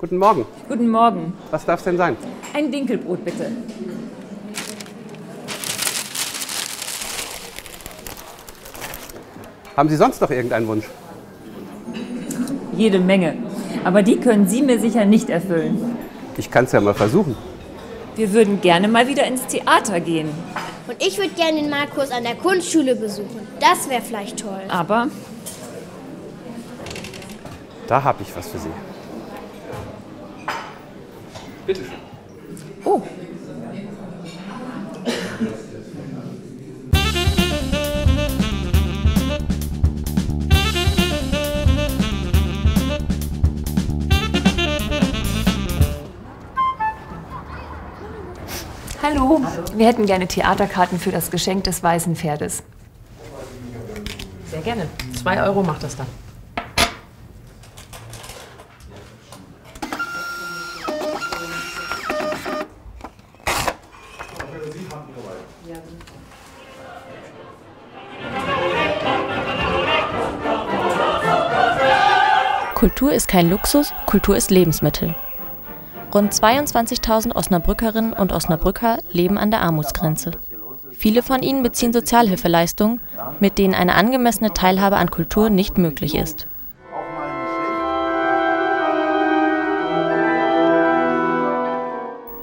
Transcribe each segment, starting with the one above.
Guten Morgen. Guten Morgen. Was darf es denn sein? Ein Dinkelbrot, bitte. Haben Sie sonst noch irgendeinen Wunsch? Jede Menge. Aber die können Sie mir sicher nicht erfüllen. Ich kann es ja mal versuchen. Wir würden gerne mal wieder ins Theater gehen. Und ich würde gerne den Malkurs an der Kunstschule besuchen. Das wäre vielleicht toll. Aber? Da habe ich was für Sie. Bitte schön. Oh. Hallo, wir hätten gerne Theaterkarten für das Geschenk des weißen Pferdes. Sehr gerne. 2 Euro macht das dann. Kultur ist kein Luxus, Kultur ist Lebensmittel. Rund 22.000 Osnabrückerinnen und Osnabrücker leben an der Armutsgrenze. Viele von ihnen beziehen Sozialhilfeleistungen, mit denen eine angemessene Teilhabe an Kultur nicht möglich ist.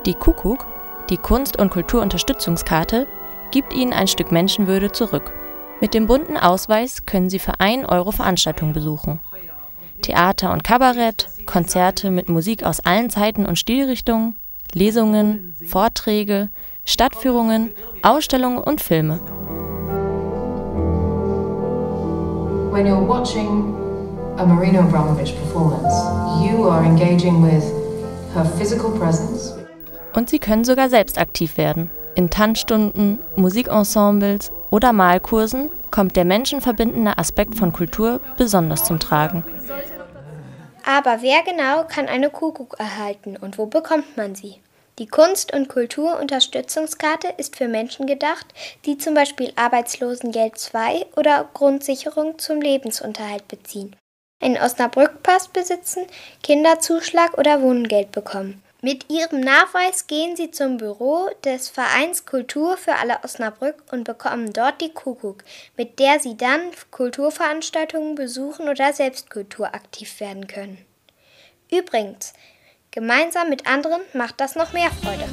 Die Kukuk, die Kunst- und Kulturunterstützungskarte, gibt ihnen ein Stück Menschenwürde zurück. Mit dem bunten Ausweis können sie für 1 Euro Veranstaltungen besuchen. Theater und Kabarett, Konzerte mit Musik aus allen Zeiten und Stilrichtungen, Lesungen, Vorträge, Stadtführungen, Ausstellungen und Filme. When you're watching a Marina Abramovic performance, you are engaging with her physical presence. Und sie können sogar selbst aktiv werden. In Tanzstunden, Musikensembles oder Malkursen kommt der menschenverbindende Aspekt von Kultur besonders zum Tragen. Aber wer genau kann eine Kukuk erhalten und wo bekommt man sie? Die Kunst- und Kulturunterstützungskarte ist für Menschen gedacht, die zum Beispiel Arbeitslosengeld 2 oder Grundsicherung zum Lebensunterhalt beziehen, einen Osnabrückpass besitzen, Kinderzuschlag oder Wohngeld bekommen. Mit ihrem Nachweis gehen sie zum Büro des Vereins Kultur für alle Osnabrück und bekommen dort die Kukuk, mit der sie dann Kulturveranstaltungen besuchen oder selbst kulturaktiv werden können. Übrigens, gemeinsam mit anderen macht das noch mehr Freude.